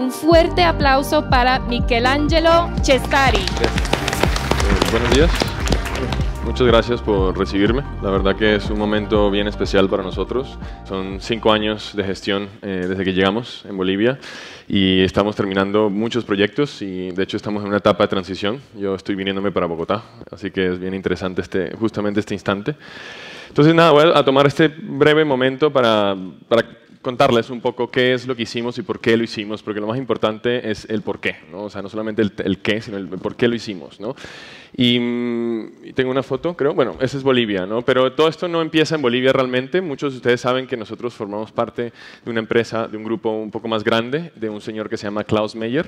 Un fuerte aplauso para Michelangelo Cestari. Buenos días. Muchas gracias por recibirme. La verdad que es un momento bien especial para nosotros. Son 5 años de gestión desde que llegamos en Bolivia y estamos terminando muchos proyectos y de hecho estamos en una etapa de transición. Yo estoy viniéndome para Bogotá, así que es bien interesante justamente este instante. Entonces nada, voy a tomar este breve momento para contarles un poco qué es lo que hicimos y por qué lo hicimos, porque lo más importante es el por qué, ¿no? O sea, no solamente el qué, sino el por qué lo hicimos, ¿no? Y tengo una foto, creo. Bueno, esa es Bolivia, ¿no? Pero todo esto no empieza en Bolivia realmente. Muchos de ustedes saben que nosotros formamos parte de una empresa, de un grupo un poco más grande, de un señor que se llama Claus Meyer.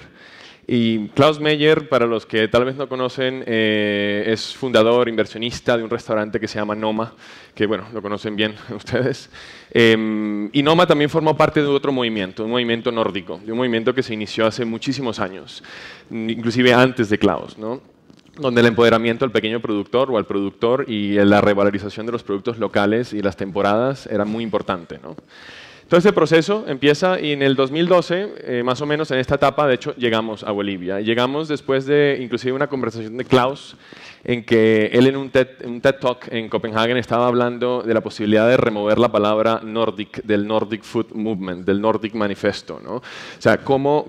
Y Claus Meyer, para los que tal vez no conocen, es fundador, inversionista de un restaurante que se llama Noma, que bueno, lo conocen bien ustedes. Y Noma también formó parte de otro movimiento, un movimiento nórdico, de un movimiento que se inició hace muchísimos años, inclusive antes de Claus, ¿no? Donde el empoderamiento al pequeño productor o al productor y la revalorización de los productos locales y las temporadas era muy importante, ¿no? Todo este proceso empieza y en el 2012, más o menos en esta etapa, de hecho, llegamos a Bolivia. Llegamos después de, inclusive, una conversación de Claus, en que él en un TED Talk en Copenhagen estaba hablando de la posibilidad de remover la palabra Nordic, del Nordic Food Movement, del Nordic Manifesto, ¿no? O sea, ¿cómo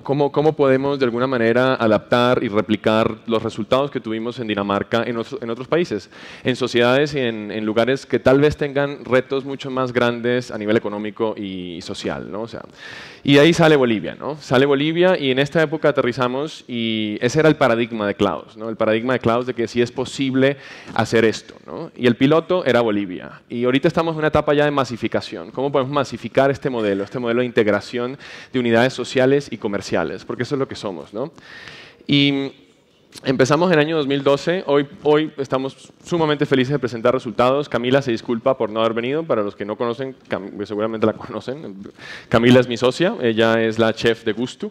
podemos, de alguna manera, adaptar y replicar los resultados que tuvimos en Dinamarca, en otros países, en sociedades y en lugares que tal vez tengan retos mucho más grandes a nivel económico y social, ¿no? O sea, y de ahí sale Bolivia, ¿no? Sale Bolivia y en esta época aterrizamos y ese era el paradigma de Claus, ¿no? El paradigma de Claus de que sí es posible hacer esto, ¿no? Y el piloto era Bolivia. Y ahorita estamos en una etapa ya de masificación. ¿Cómo podemos masificar este modelo de integración de unidades sociales y comerciales? Porque eso es lo que somos, ¿no? Y empezamos en el año 2012, hoy estamos sumamente felices de presentar resultados. Camila se disculpa por no haber venido, para los que no conocen, seguramente la conocen. Camila es mi socia, ella es la chef de Gustu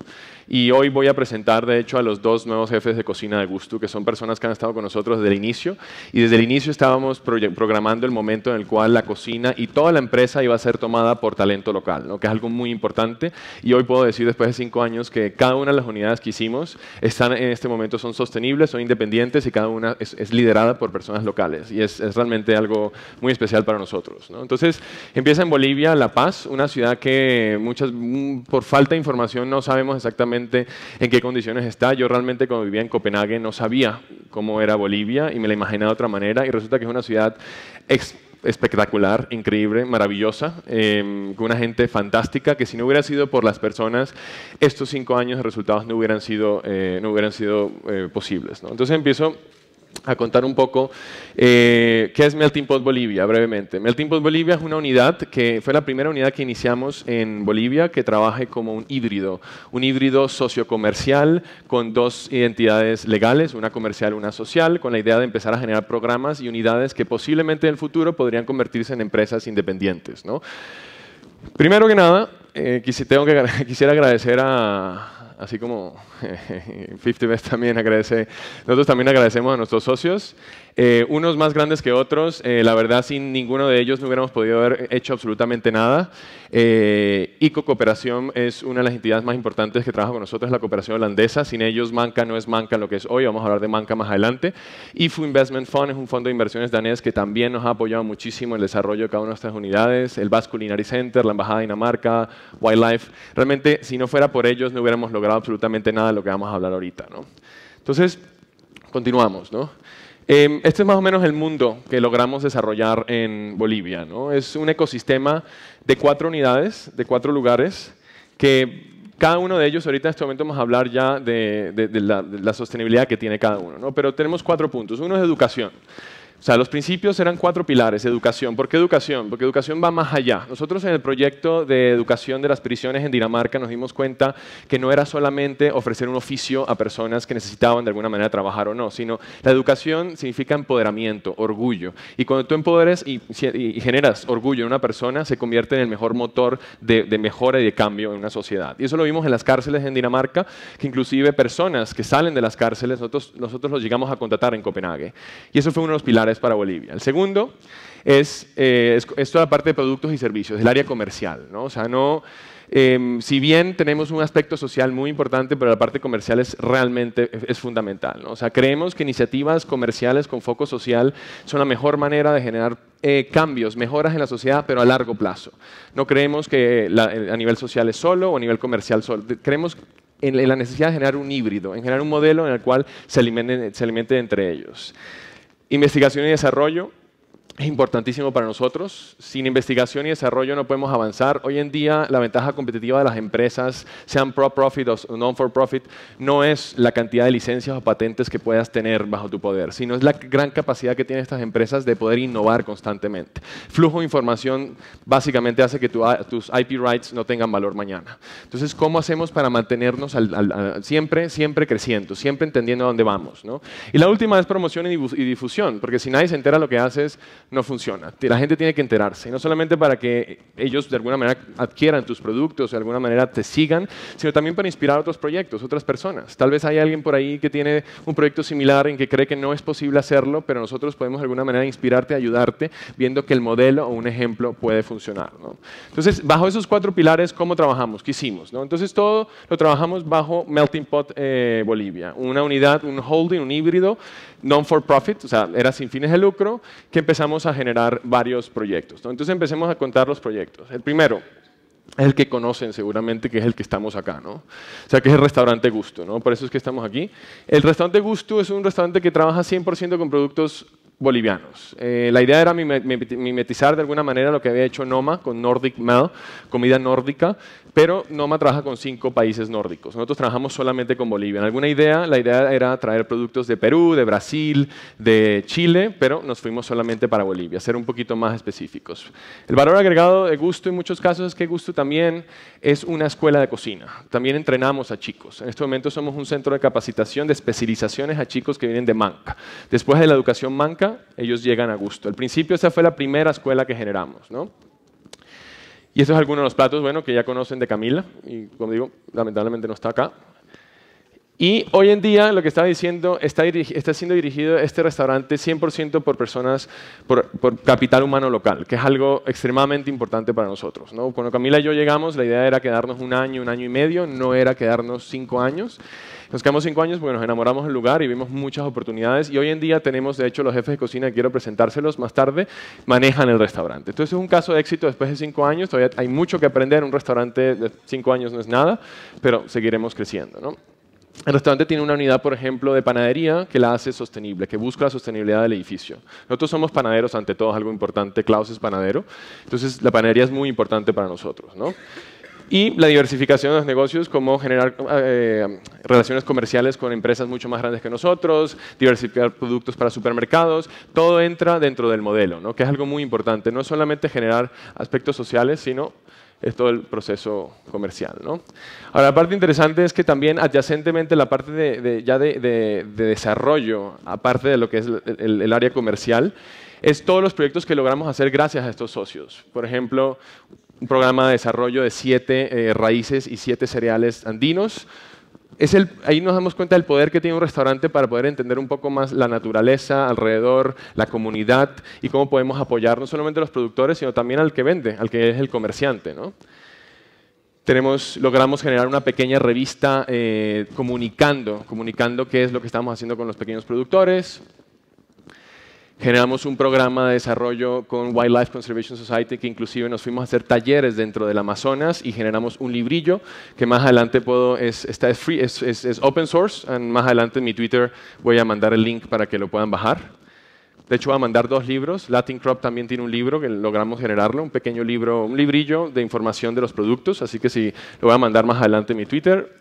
y hoy voy a presentar de hecho a los 2 nuevos jefes de cocina de Gustu, que son personas que han estado con nosotros desde el inicio y desde el inicio estábamos programando el momento en el cual la cocina y toda la empresa iba a ser tomada por talento local, ¿no? Que es algo muy importante y hoy puedo decir después de 5 años que cada una de las unidades que hicimos están en este momento son sostenibles, son independientes y cada una es liderada por personas locales y es realmente algo muy especial para nosotros, ¿no? Entonces empieza en Bolivia, La Paz, una ciudad que por falta de información no sabemos exactamente en qué condiciones está. Yo realmente cuando vivía en Copenhague no sabía cómo era Bolivia y me la imaginaba de otra manera y resulta que es una ciudad espectacular, increíble, maravillosa, con una gente fantástica que si no hubiera sido por las personas, estos 5 años de resultados no hubieran sido posibles, ¿no? Entonces empiezo a contar un poco qué es Melting Pot Bolivia, brevemente. Melting Pot Bolivia es una unidad que fue la primera unidad que iniciamos en Bolivia que trabaje como un híbrido sociocomercial con 2 identidades legales, una comercial y una social, con la idea de empezar a generar programas y unidades que posiblemente en el futuro podrían convertirse en empresas independientes, ¿no? Primero que nada, quisiera agradecer a así como 50 Best también agradece, nosotros también agradecemos a nuestros socios, unos más grandes que otros, la verdad sin ninguno de ellos no hubiéramos podido haber hecho absolutamente nada. ICO Cooperación es una de las entidades más importantes que trabaja con nosotros, la cooperación holandesa, sin ellos Manq'a no es Manq'a lo que es hoy, vamos a hablar de Manq'a más adelante. IFU Investment Fund es un fondo de inversiones danés que también nos ha apoyado muchísimo en el desarrollo de cada una de nuestras unidades, el Basque Culinary Center, la Embajada de Dinamarca, Wildlife, realmente si no fuera por ellos no hubiéramos logrado absolutamente nada de lo que vamos a hablar ahorita, ¿no? Entonces, continuamos, ¿no? Este es más o menos el mundo que logramos desarrollar en Bolivia, ¿no? Es un ecosistema de 4 unidades, de 4 lugares, que cada uno de ellos, ahorita en este momento vamos a hablar ya de la sostenibilidad que tiene cada uno, ¿no? Pero tenemos 4 puntos. Uno es educación. O sea, los principios eran 4 pilares, educación. ¿Por qué educación? Porque educación va más allá. Nosotros en el proyecto de educación de las prisiones en Dinamarca nos dimos cuenta que no era solamente ofrecer un oficio a personas que necesitaban de alguna manera trabajar o no, sino la educación significa empoderamiento, orgullo. Y cuando tú empoderes y generas orgullo en una persona, se convierte en el mejor motor de mejora y de cambio en una sociedad. Y eso lo vimos en las cárceles en Dinamarca, que inclusive personas que salen de las cárceles, nosotros los llegamos a contratar en Copenhague. Y eso fue uno de los pilares para Bolivia. El segundo es toda la parte de productos y servicios, el área comercial, ¿no? O sea, no Si bien tenemos un aspecto social muy importante, pero la parte comercial es realmente es fundamental, ¿no? O sea, creemos que iniciativas comerciales con foco social son la mejor manera de generar cambios, mejoras en la sociedad, pero a largo plazo. No creemos que a nivel social es solo o a nivel comercial solo. Creemos en la necesidad de generar un híbrido, en generar un modelo en el cual se alimenten entre ellos. Investigación y desarrollo. Es importantísimo para nosotros. Sin investigación y desarrollo no podemos avanzar. Hoy en día la ventaja competitiva de las empresas, sean pro-profit o non-for-profit, no es la cantidad de licencias o patentes que puedas tener bajo tu poder, sino es la gran capacidad que tienen estas empresas de poder innovar constantemente. Flujo de información básicamente hace que tus IP rights no tengan valor mañana. Entonces, ¿cómo hacemos para mantenernos siempre creciendo, siempre entendiendo a dónde vamos, ¿no? Y la última es promoción y difusión, porque si nadie se entera lo que haces, no funciona. La gente tiene que enterarse, y no solamente para que ellos de alguna manera adquieran tus productos, de alguna manera te sigan, sino también para inspirar otros proyectos, otras personas. Tal vez hay alguien por ahí que tiene un proyecto similar en que cree que no es posible hacerlo, pero nosotros podemos de alguna manera inspirarte, ayudarte, viendo que el modelo o un ejemplo puede funcionar, ¿no? Entonces, bajo esos cuatro pilares, ¿cómo trabajamos? ¿Qué hicimos, no? Entonces, todo lo trabajamos bajo Melting Pot Bolivia, una unidad, un holding, un híbrido, non-for-profit, o sea, era sin fines de lucro, que empezamos a generar varios proyectos, ¿no? Entonces empecemos a contar los proyectos. El primero es el que conocen seguramente, que es el que estamos acá, ¿no? O sea, que es el restaurante Gustu, ¿no? Por eso es que estamos aquí. El restaurante Gustu es un restaurante que trabaja 100% con productos bolivianos. La idea era mimetizar de alguna manera lo que había hecho Noma con Nordic Meal, comida nórdica, pero Noma trabaja con 5 países nórdicos. Nosotros trabajamos solamente con Bolivia. En alguna idea, la idea era traer productos de Perú, de Brasil, de Chile, pero nos fuimos solamente para Bolivia, ser un poquito más específicos. El valor agregado de Gustu en muchos casos es que Gustu también es una escuela de cocina. También entrenamos a chicos. En este momento somos un centro de capacitación de especializaciones a chicos que vienen de Manq'a. Después de la educación Manq'a, ellos llegan a Gustu. Al principio esa fue la primera escuela que generamos, ¿no? Y estos son algunos de los platos, bueno, que ya conocen de Camila, y como digo, lamentablemente no está acá. Y hoy en día, lo que estaba diciendo, está siendo dirigido este restaurante 100% por personas, por capital humano local, que es algo extremadamente importante para nosotros, ¿no? Cuando Camila y yo llegamos, la idea era quedarnos un año y medio, no era quedarnos 5 años. Nos quedamos 5 años porque nos enamoramos del lugar y vimos muchas oportunidades, y hoy en día tenemos, de hecho, los jefes de cocina, que quiero presentárselos más tarde, manejan el restaurante. Entonces es un caso de éxito después de 5 años, todavía hay mucho que aprender, un restaurante de 5 años no es nada, pero seguiremos creciendo, ¿no? El restaurante tiene una unidad, por ejemplo, de panadería que la hace sostenible, que busca la sostenibilidad del edificio. Nosotros somos panaderos, ante todo, es algo importante. Claus es panadero, entonces la panadería es muy importante para nosotros, ¿no? Y la diversificación de los negocios, como generar relaciones comerciales con empresas mucho más grandes que nosotros, diversificar productos para supermercados, todo entra dentro del modelo, ¿no? Que es algo muy importante. No es solamente generar aspectos sociales, sino es todo el proceso comercial, ¿no? Ahora, la parte interesante es que también adyacentemente la parte de desarrollo, aparte de lo que es el área comercial, es todos los proyectos que logramos hacer gracias a estos socios. Por ejemplo, un programa de desarrollo de 7 raíces y 7 cereales andinos. Ahí nos damos cuenta del poder que tiene un restaurante para poder entender un poco más la naturaleza alrededor, la comunidad, y cómo podemos apoyar no solamente a los productores, sino también al que vende, al que es el comerciante, ¿no? Logramos generar una pequeña revista comunicando qué es lo que estamos haciendo con los pequeños productores. Generamos un programa de desarrollo con Wildlife Conservation Society, que inclusive nos fuimos a hacer talleres dentro del Amazonas, y generamos un librillo que más adelante es open source, y más adelante en mi Twitter voy a mandar el link para que lo puedan bajar. De hecho, voy a mandar 2 libros. Latin Crop también tiene un libro que logramos generarlo, un pequeño libro, un librillo de información de los productos, así que sí, lo voy a mandar más adelante en mi Twitter.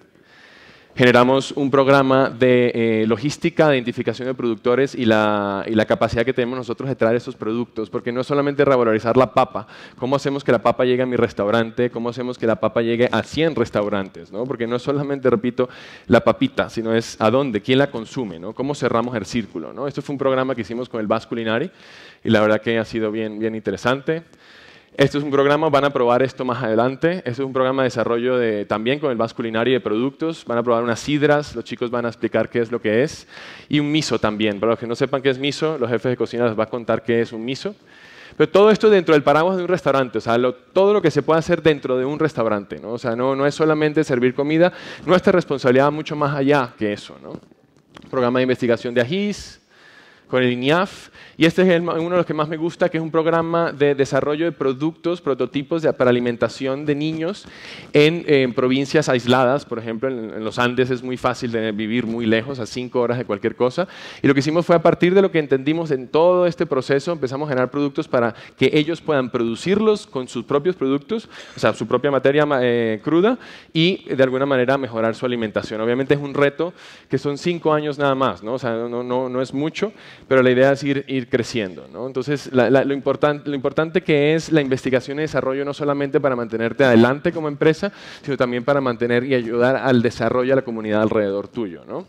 Generamos un programa de logística, de identificación de productores y la capacidad que tenemos nosotros de traer esos productos, porque no es solamente revalorizar la papa. ¿Cómo hacemos que la papa llegue a mi restaurante? ¿Cómo hacemos que la papa llegue a 100 restaurantes, ¿no? Porque no es solamente, repito, la papita, sino es a dónde, quién la consume, ¿no? ¿Cómo cerramos el círculo, ¿no? Esto fue un programa que hicimos con el Basque Culinary, y la verdad que ha sido bien interesante. Esto es un programa, van a probar esto más adelante. Esto es un programa de desarrollo también con el Basque Culinary de productos. Van a probar unas sidras, los chicos van a explicar qué es lo que es. Y un miso también. Para los que no sepan qué es miso, los jefes de cocina les van a contar qué es un miso. Pero todo esto dentro del paraguas de un restaurante, o sea, todo lo que se puede hacer dentro de un restaurante, ¿no? O sea, no es solamente servir comida, nuestra responsabilidad va mucho más allá que eso, ¿no? Programa de investigación de AGIS, con el INIAF, y este es uno de los que más me gusta, que es un programa de desarrollo de productos, prototipos para alimentación de niños en provincias aisladas, por ejemplo, en los Andes es muy fácil de vivir muy lejos, a 5 horas de cualquier cosa, y lo que hicimos fue a partir de lo que entendimos en todo este proceso, empezamos a generar productos para que ellos puedan producirlos con sus propios productos, o sea, su propia materia cruda, y de alguna manera mejorar su alimentación. Obviamente es un reto que son 5 años nada más, ¿no? O sea, no es mucho, pero la idea es ir creciendo, ¿no? Entonces, lo importante que es la investigación y desarrollo, no solamente para mantenerte adelante como empresa, sino también para mantener y ayudar al desarrollo a la comunidad alrededor tuyo, ¿no?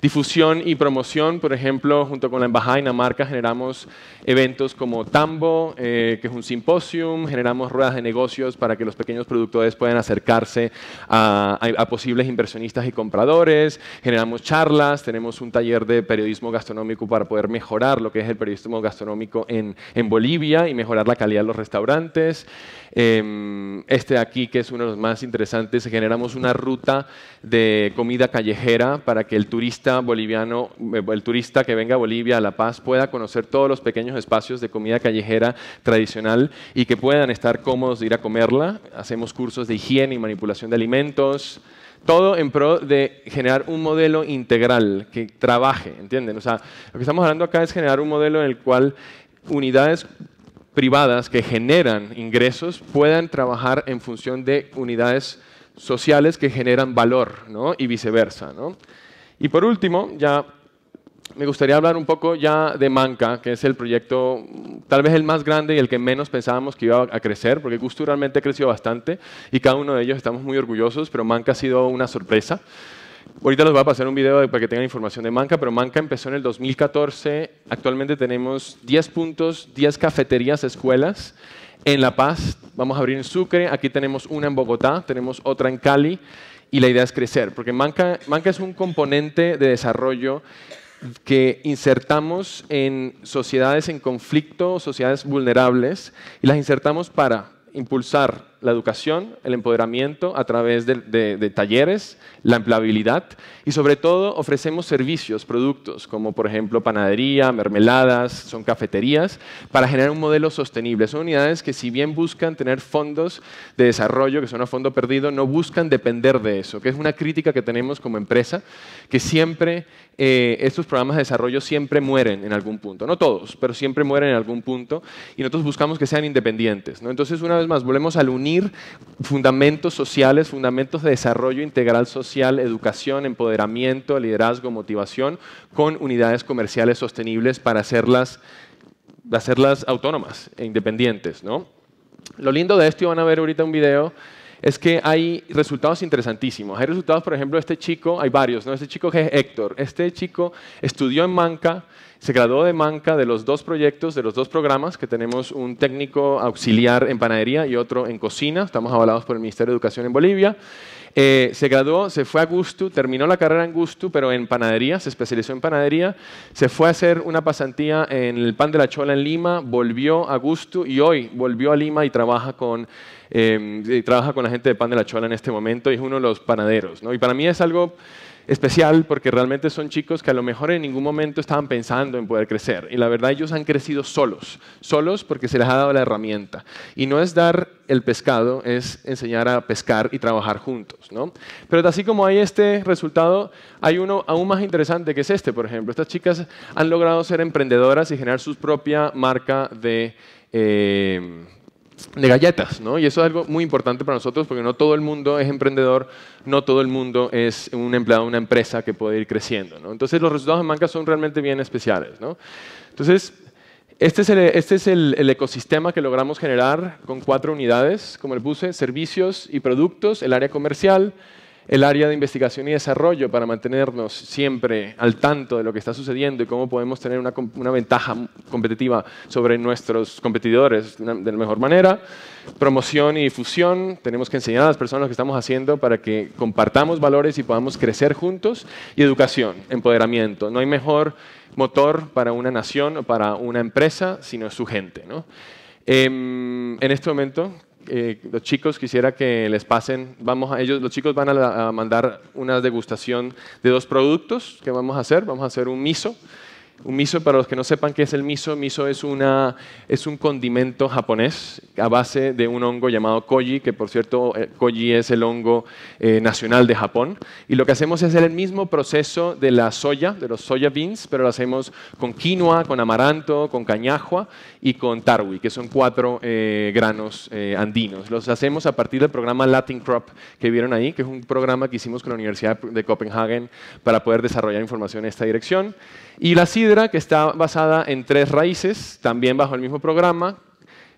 Difusión y promoción, por ejemplo, junto con la Embajada de Dinamarca generamos eventos como Tambo, que es un simposium, generamos ruedas de negocios para que los pequeños productores puedan acercarse a posibles inversionistas y compradores, generamos charlas, tenemos un taller de periodismo gastronómico para poder mejorar lo que es el periodismo gastronómico en Bolivia y mejorar la calidad de los restaurantes. Este de aquí, que es uno de los más interesantes, generamos una ruta de comida callejera para que el turista boliviano, el turista que venga a Bolivia, a La Paz, pueda conocer todos los pequeños espacios de comida callejera tradicional y que puedan estar cómodos de ir a comerla. Hacemos cursos de higiene y manipulación de alimentos, todo en pro de generar un modelo integral que trabaje, ¿entienden? O sea, lo que estamos hablando acá es generar un modelo en el cual unidades privadas que generan ingresos puedan trabajar en función de unidades sociales que generan valor, ¿no? Y viceversa, ¿no? Y por último, ya me gustaría hablar un poco ya de Manq'a, que es el proyecto tal vez el más grande y el que menos pensábamos que iba a crecer, porque Gustu realmente ha crecido bastante y cada uno de ellos estamos muy orgullosos, pero Manq'a ha sido una sorpresa. Ahorita les voy a pasar un video para que tengan información de Manq'a, pero Manq'a empezó en el 2014, actualmente tenemos 10 puntos, 10 cafeterías, escuelas. En La Paz vamos a abrir en Sucre, aquí tenemos una en Bogotá, tenemos otra en Cali, y la idea es crecer, porque Manq'a es un componente de desarrollo que insertamos en sociedades en conflicto, sociedades vulnerables, y las insertamos para impulsar la educación, el empoderamiento a través de talleres, la empleabilidad y sobre todo ofrecemos servicios, productos como por ejemplo panadería, mermeladas, son cafeterías para generar un modelo sostenible. Son unidades que si bien buscan tener fondos de desarrollo que son a fondo perdido, no buscan depender de eso, que es una crítica que tenemos como empresa, que siempre estos programas de desarrollo siempre mueren en algún punto, no todos, pero siempre mueren en algún punto y nosotros buscamos que sean independientes, ¿no? Entonces una vez más volvemos al unir fundamentos sociales, fundamentos de desarrollo integral social, educación, empoderamiento, liderazgo, motivación, con unidades comerciales sostenibles para hacerlas autónomas e independientes, ¿no? Lo lindo de esto, y van a ver ahorita un video, es que hay resultados interesantísimos. Hay resultados, por ejemplo, este chico, hay varios, ¿no? Este chico que es Héctor, este chico estudió en Manq'a, se graduó de Manq'a de los dos proyectos, de los dos programas, que tenemos un técnico auxiliar en panadería y otro en cocina, estamos avalados por el Ministerio de Educación en Bolivia. Se graduó, se fue a Gustu, terminó la carrera en Gustu, pero en panadería, se especializó en panadería, se fue a hacer una pasantía en el Pan de la Chola en Lima, volvió a Gustu y hoy volvió a Lima y trabaja con la gente de Pan de la Chola en este momento y es uno de los panaderos, ¿no? Y para mí es algo especial porque realmente son chicos que a lo mejor en ningún momento estaban pensando en poder crecer y la verdad ellos han crecido solos porque se les ha dado la herramienta y no es dar el pescado, es enseñar a pescar y trabajar juntos, ¿no? Pero así como hay este resultado, hay uno aún más interesante que es este, por ejemplo. Estas chicas han logrado ser emprendedoras y generar su propia marca de galletas, ¿no? Y eso es algo muy importante para nosotros porque no todo el mundo es emprendedor, no todo el mundo es un empleado de una empresa que puede ir creciendo, ¿no? Entonces los resultados de Manq'a son realmente bien especiales, ¿no? Entonces este es el ecosistema que logramos generar con 4 unidades, como les puse, servicios y productos, el área comercial, el área de investigación y desarrollo para mantenernos siempre al tanto de lo que está sucediendo y cómo podemos tener una ventaja competitiva sobre nuestros competidores de la mejor manera. Promoción y difusión, tenemos que enseñar a las personas lo que estamos haciendo para que compartamos valores y podamos crecer juntos. Y educación, empoderamiento. No hay mejor motor para una nación o para una empresa sino su gente, ¿no? En este momento... los chicos quisiera que les pasen, los chicos van a mandar una degustación de dos productos que vamos a hacer un miso. Un miso, para los que no sepan qué es el miso, es un condimento japonés a base de un hongo llamado koji, que por cierto, koji es el hongo nacional de Japón. Y lo que hacemos es el mismo proceso de la soya, de los soya beans, pero lo hacemos con quinoa, con amaranto, con cañajua y con tarwi, que son 4 granos andinos. Los hacemos a partir del programa Latin Crop que vieron ahí, que es un programa que hicimos con la Universidad de Copenhagen para poder desarrollar información en esta dirección. Y la sidra, que está basada en 3 raíces, también bajo el mismo programa.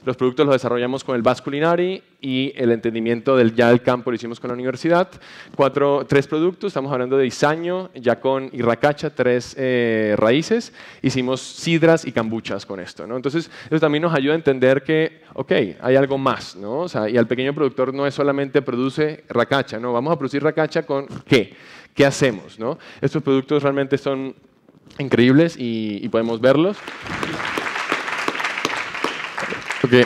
Los productos los desarrollamos con el Basque Culinary y el entendimiento del campo lo hicimos con la universidad. 3 productos, estamos hablando de izaño, yacón y racacha, 3 raíces. Hicimos sidras y cambuchas con esto, ¿no? Entonces, eso también nos ayuda a entender que, ok, hay algo más, ¿no? O sea, y al pequeño productor no es solamente produce racacha, ¿no? Vamos a producir racacha con qué. ¿Qué hacemos, no? Estos productos realmente son increíbles y podemos verlos. Okay,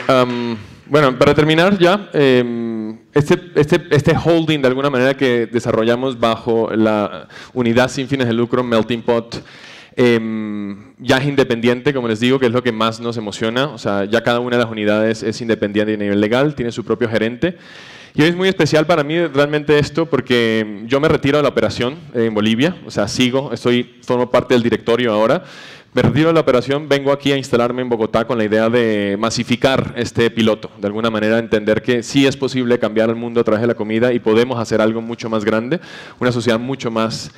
bueno, para terminar ya, este holding de alguna manera que desarrollamos bajo la unidad sin fines de lucro Melting Pot, ya es independiente, como les digo, que es lo que más nos emociona. O sea, ya cada una de las unidades es independiente a nivel legal, tiene su propio gerente. Y hoy es muy especial para mí realmente esto porque yo me retiro de la operación en Bolivia, o sea, formo parte del directorio ahora. Me retiro de la operación, vengo aquí a instalarme en Bogotá con la idea de masificar este piloto, de alguna manera entender que sí es posible cambiar el mundo a través de la comida y podemos hacer algo mucho más grande, una sociedad mucho más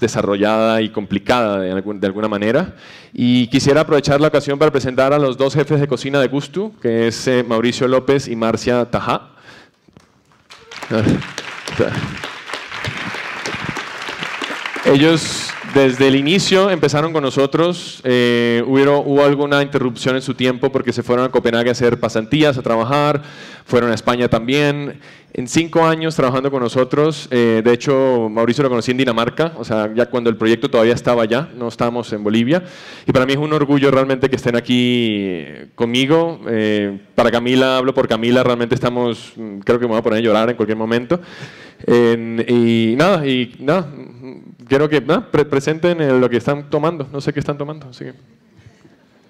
desarrollada y complicada de alguna manera. Y quisiera aprovechar la ocasión para presentar a los 2 jefes de cocina de Gustu, que es Mauricio López y Marsia Taha. Ellos desde el inicio empezaron con nosotros, hubo alguna interrupción en su tiempo porque se fueron a Copenhague a hacer pasantías, a trabajar, fueron a España también. En 5 años trabajando con nosotros, de hecho Mauricio lo conocí en Dinamarca, o sea, ya cuando el proyecto todavía estaba allá, no estábamos en Bolivia. Y para mí es un orgullo realmente que estén aquí conmigo. Para Camila, hablo por Camila, realmente estamos, creo que me voy a poner a llorar en cualquier momento. Quiero que presenten lo que están tomando, no sé qué están tomando. Así que...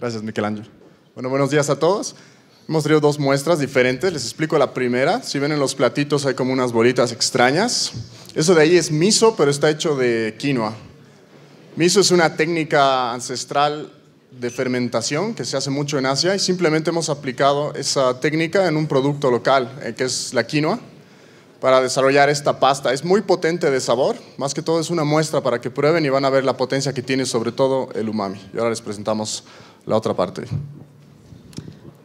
Gracias, Michelangelo. Bueno, buenos días a todos. Hemos traído 2 muestras diferentes, les explico la primera. Si ven en los platitos hay como unas bolitas extrañas. Eso de ahí es miso, pero está hecho de quinoa. Miso es una técnica ancestral de fermentación que se hace mucho en Asia y simplemente hemos aplicado esa técnica en un producto local, que es la quinoa, para desarrollar esta pasta. Es muy potente de sabor, más que todo es una muestra para que prueben y van a ver la potencia que tiene sobre todo el umami. Y ahora les presentamos la otra parte.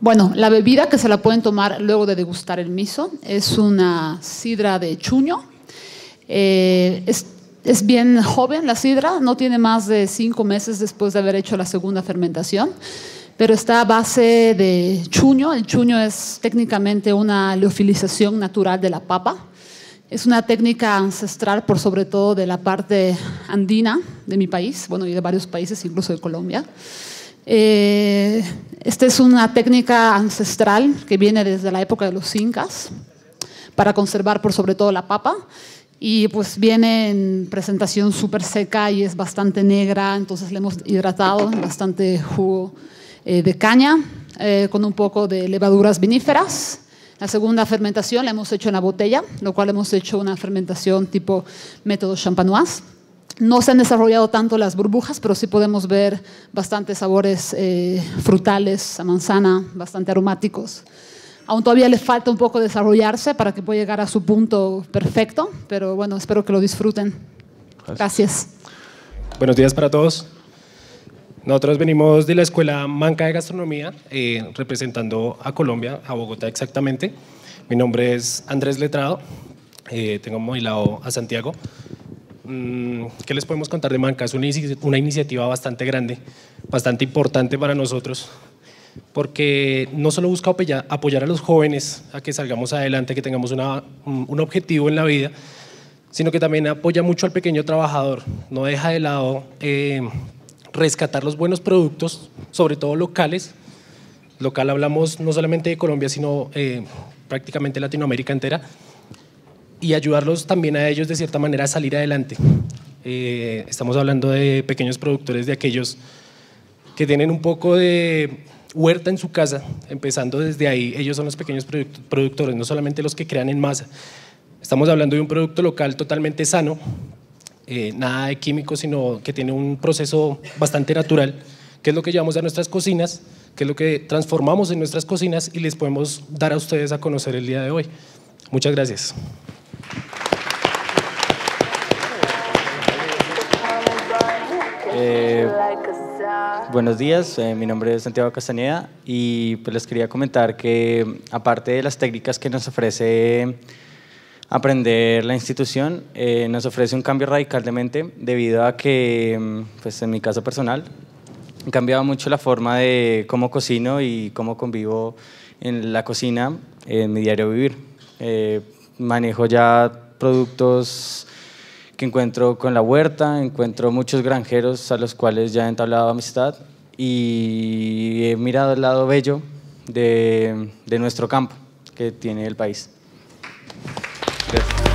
Bueno, la bebida que se la pueden tomar luego de degustar el miso es una sidra de chuño. Es bien joven la sidra, no tiene más de 5 meses después de haber hecho la segunda fermentación, pero está a base de chuño. El chuño es técnicamente una leofilización natural de la papa. Es una técnica ancestral por sobre todo de la parte andina de mi país, bueno, y de varios países, incluso de Colombia. Esta es una técnica ancestral que viene desde la época de los incas para conservar por sobre todo la papa, y pues viene en presentación súper seca y es bastante negra, entonces le hemos hidratado bastante jugo de caña con un poco de levaduras viníferas. La segunda fermentación la hemos hecho en la botella, lo cual hemos hecho una fermentación tipo método champenoise. No se han desarrollado tanto las burbujas, pero sí podemos ver bastantes sabores frutales, a manzana, bastante aromáticos. Aún todavía le falta un poco desarrollarse para que pueda llegar a su punto perfecto, pero bueno, espero que lo disfruten. Gracias. Buenos días para todos. Nosotros venimos de la Escuela Manq'a de Gastronomía, representando a Colombia, a Bogotá exactamente. Mi nombre es Andrés Letrado. tengo muy lado a Santiago. ¿Qué les podemos contar de Manq'a? Es una iniciativa bastante grande, bastante importante para nosotros, porque no solo busca apoyar a los jóvenes a que salgamos adelante, que tengamos un objetivo en la vida, sino que también apoya mucho al pequeño trabajador. No deja de lado rescatar los buenos productos, sobre todo locales. Local hablamos no solamente de Colombia, sino prácticamente Latinoamérica entera, y ayudarlos también a ellos de cierta manera a salir adelante. Estamos hablando de pequeños productores, de aquellos que tienen un poco de huerta en su casa, empezando desde ahí. Ellos son los pequeños productores, no solamente los que crean en masa. Estamos hablando de un producto local totalmente sano, nada de químicos, sino que tiene un proceso bastante natural, que es lo que llevamos a nuestras cocinas, que es lo que transformamos en nuestras cocinas y les podemos dar a ustedes a conocer el día de hoy. Muchas gracias. Buenos días, mi nombre es Santiago Castañeda y pues les quería comentar que aparte de las técnicas que nos ofrece aprender la institución, nos ofrece un cambio radical de mente, debido a que, pues en mi caso personal, he cambiado mucho la forma de cómo cocino y cómo convivo en la cocina en mi diario vivir. Manejo ya productos que encuentro con la huerta, encuentro muchos granjeros a los cuales ya he entablado amistad y he mirado el lado bello de nuestro campo que tiene el país. Gracias.